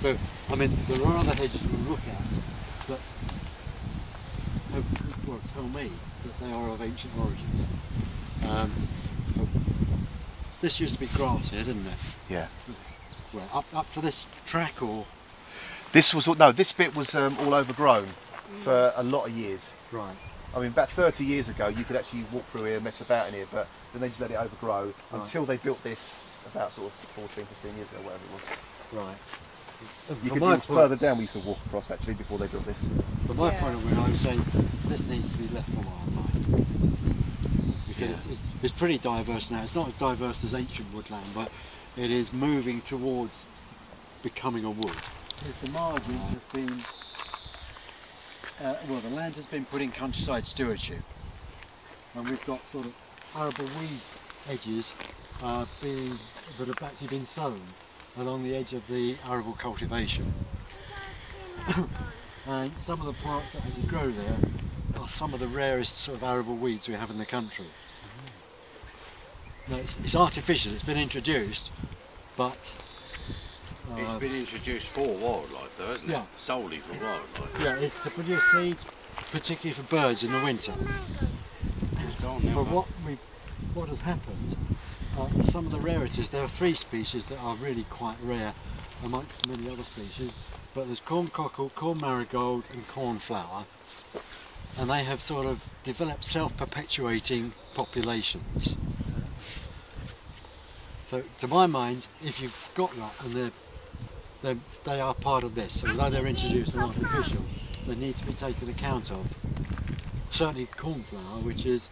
So, I mean, there are other hedges we look at that well, tell me that they are of ancient origins. This used to be grass here, didn't it? Yeah. Well, up to this track or? This was, no, this bit was all overgrown for a lot of years. Right. I mean, about 30 years ago, you could actually walk through here and mess about in here, but then they just let it overgrow until they built this about sort of 14, 15 years ago, whatever it was. Right. You could walk further down, we used to walk across actually before they built this. From my point of view, I would say this needs to be left for wildlife. Because it's pretty diverse now. It's not as diverse as ancient woodland, but it is moving towards becoming a wood. Because the margin has been, well, the land has been put in countryside stewardship. And we've got sort of arable weed hedges that have actually been sown along the edge of the arable cultivation. And some of the plants that actually grow there are some of the rarest sort of arable weeds we have in the country. Now it's artificial, it's been introduced, but... it's been introduced for wildlife though, hasn't it? Solely for wildlife. Yeah, it's to produce seeds, particularly for birds in the winter. But what has happened, some of the rarities, there are three species that are really quite rare amongst many other species, but there's corn cockle, corn marigold and cornflower, and they have sort of developed self-perpetuating populations. So to my mind, if you've got that and they are part of this, although they're introduced and artificial, they need to be taken account of. Certainly cornflower, which is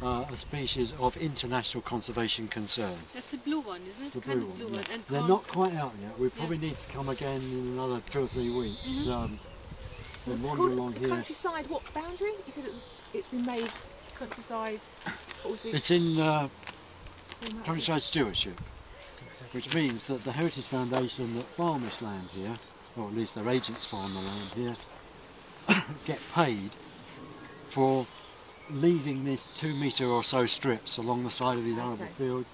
a species of international conservation concern. That's the blue one, isn't it? The blue one. And they're not quite out yet. We probably need to come again in another 2 or 3 weeks. Well, it's called along the countryside. What boundary? You said it's been made countryside. It's in countryside stewardship, which means that the Heritage Foundation that farm this land here, or at least their agents farm the land here, get paid for leaving these 2 metre or so strips along the side of these arable fields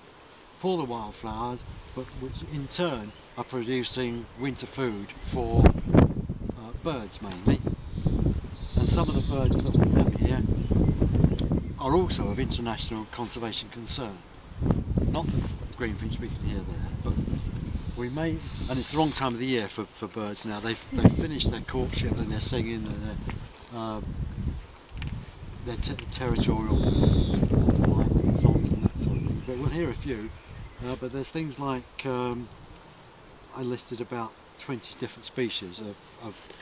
for the wildflowers, but which in turn are producing winter food for birds mainly. And some of the birds that we have here are also of international conservation concern. Not the greenfinch we can hear there, but we may, and it's the wrong time of the year for birds now. They've finished their courtship and they're singing and they're territorial flights and songs and that sort of thing, but we'll hear a few. But there's things like, I listed about 20 different species of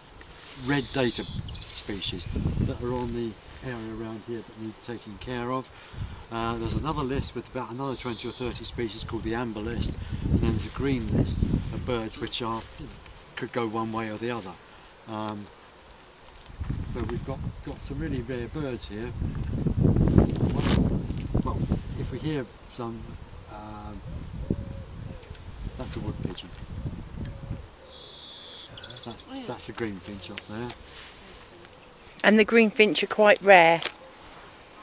red data species that are on the area around here that need taking care of. There's another list with about another 20 or 30 species called the amber list, and then there's a green list of birds which are could go one way or the other. So we've got some really rare birds here. Well, if we hear some, that's a wood pigeon. That's a greenfinch up there. And the greenfinch are quite rare.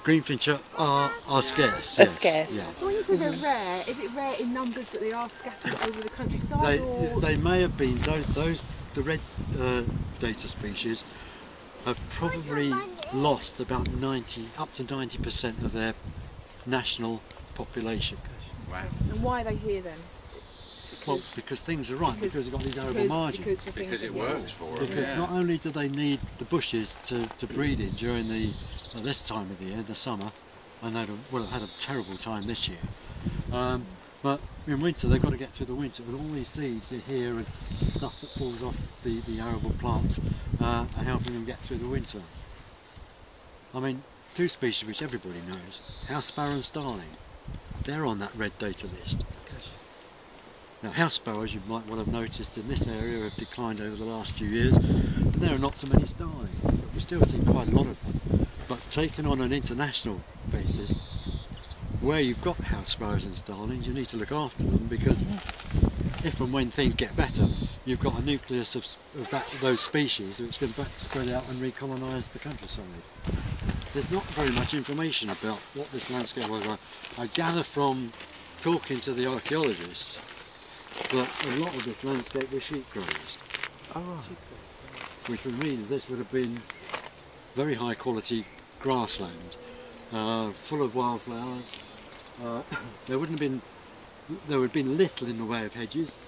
Greenfinch are scarce. Yes. Are scarce. Yeah. When you say they're rare, is it rare in numbers that they are scattered over the countryside? They may have been the red data species have probably lost about 90% of their national population. Wow. And why are they here then? Well, because things are right, because they've got these arable margins. Because it works for them. Because not only do they need the bushes to breed in during this time of the year, the summer, and they will have had a terrible time this year, but in winter they've got to get through the winter, and all these seeds are here and stuff that falls off the arable plants are helping them get through the winter. I mean, two species which everybody knows, house sparrow and starling, they're on that red data list. Now house sparrows, you might well have noticed in this area, have declined over the last few years, and there are not so many starlings, but we still see quite a lot of them. But taken on an international basis, where you've got house sparrows and starlings, you need to look after them, because if and when things get better, you've got a nucleus of those species which can spread out and recolonise the countryside. There's not very much information about what this landscape was. I gather from talking to the archaeologists that a lot of this landscape was sheep grazed. Oh, right. Which would mean this would have been very high quality grassland, full of wildflowers. There wouldn't have been, there would have been little in the way of hedges,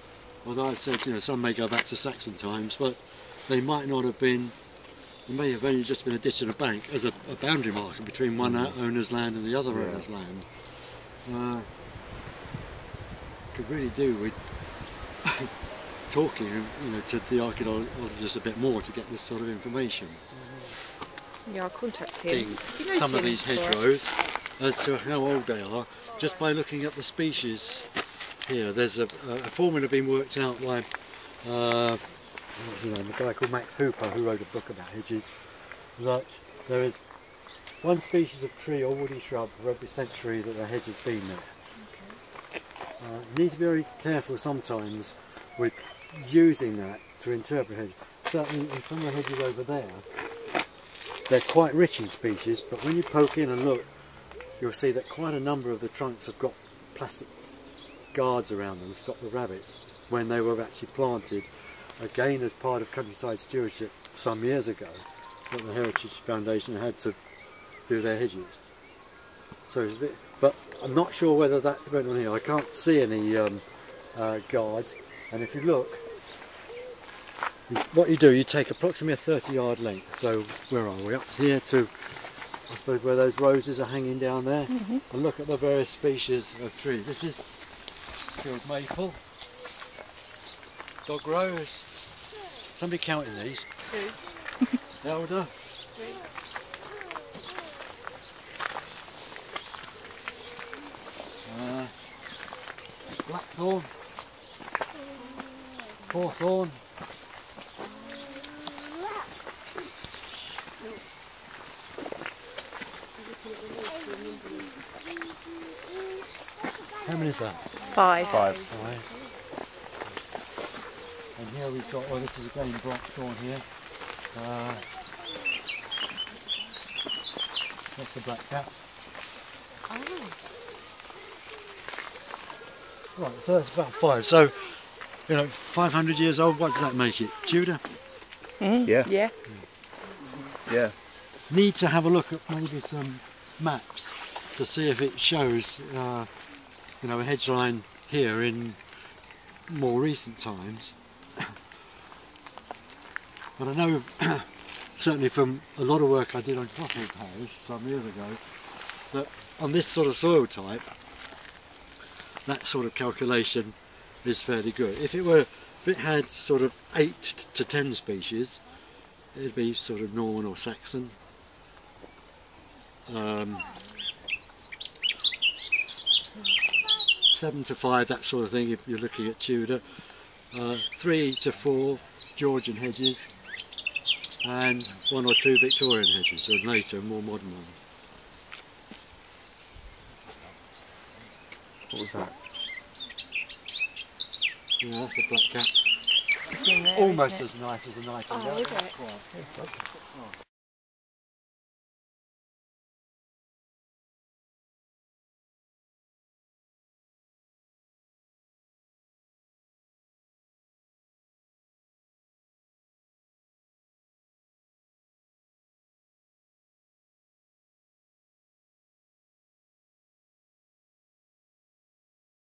although I've said, you know, some may go back to Saxon times, but they might not have been, it may have only just been a ditch and a bank as a boundary marker between one owner's land and the other owner's land. Could really do with talking, you know, to the archaeologists a bit more to get this sort of information. Yeah, I'll contact him. Some of these hedgerows as to how old they are, just by looking at the species here. There's a formula being worked out by a guy called Max Hooper, who wrote a book about hedges, that there is one species of tree or woody shrub for every century that the hedge has been there. Okay. You need to be very careful sometimes with using that to interpret hedges. Certainly in some of the hedges over there, they're quite rich in species, but when you poke in and look, you'll see that quite a number of the trunks have got plastic guards around them to stop the rabbits when they were actually planted, again as part of countryside stewardship some years ago, that the Heritage Foundation had to do their hedges. So, but I'm not sure whether that went on here. I can't see any guards, and if you look, what you do, you take approximately a 30-yard length. So where are we? Up here to, I suppose, where those roses are hanging down there. Mm-hmm. And look at the various species of trees. This is field maple, dog rose. Somebody counting these. 2. Elder. 3. Blackthorn. Hawthorn. How many is that? 5. And here we've got, oh, this is again blackthorn here. That's the blackcap. Oh. Right, so that's about 5. So, you know, 500 years old, what does that make it? Tudor? Mm. Yeah. Yeah. Yeah. Need to have a look at maybe some maps to see if it shows you know, a hedge line here in more recent times. But I know, certainly from a lot of work I did on Cotswold parish some years ago, that on this sort of soil type, that sort of calculation is fairly good. If it had sort of 8 to 10 species, it'd be sort of Norman or Saxon. Seven to five, that sort of thing, if you're looking at Tudor. 3 to 4 Georgian hedges, and 1 or 2 Victorian hedges, or later, more modern ones. What was that? Yeah, that's a blackcap. Almost as nice as a nightingale. Oh, okay.